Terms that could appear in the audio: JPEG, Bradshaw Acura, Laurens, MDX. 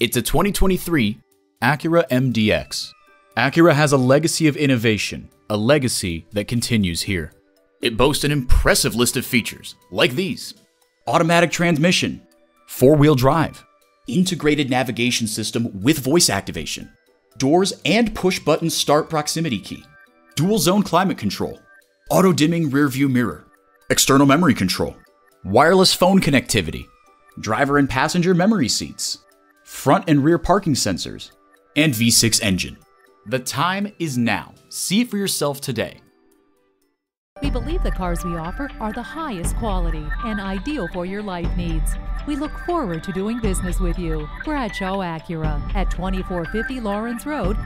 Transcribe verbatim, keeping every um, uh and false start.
It's a twenty twenty-three Acura M D X. Acura has a legacy of innovation, a legacy that continues here. It boasts an impressive list of features, like these: automatic transmission, four-wheel drive, integrated navigation system with voice activation, doors and push-button start proximity key, dual-zone climate control, auto-dimming rear-view mirror, external memory control, wireless phone connectivity, driver and passenger memory seats, front and rear parking sensors, and V six engine. The time is now. See it for yourself today. We believe the cars we offer are the highest quality and ideal for your life needs. We look forward to doing business with you. Bradshaw Acura at twenty-four fifty Laurens Road,